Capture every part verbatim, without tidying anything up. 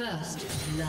First blood.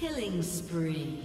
Killing spree.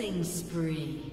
Killing spree.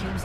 James'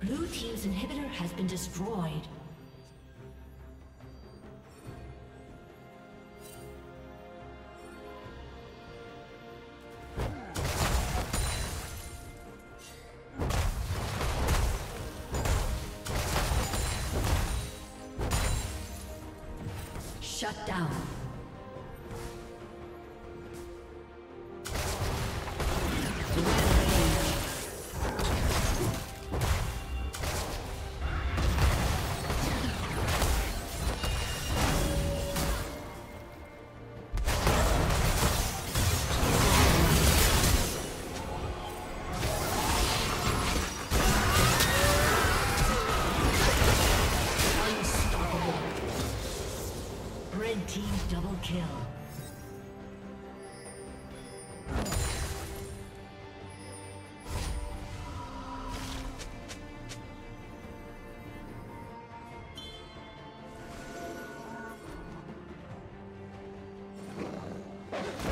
Blue team's inhibitor has been destroyed. Shut down. kill. You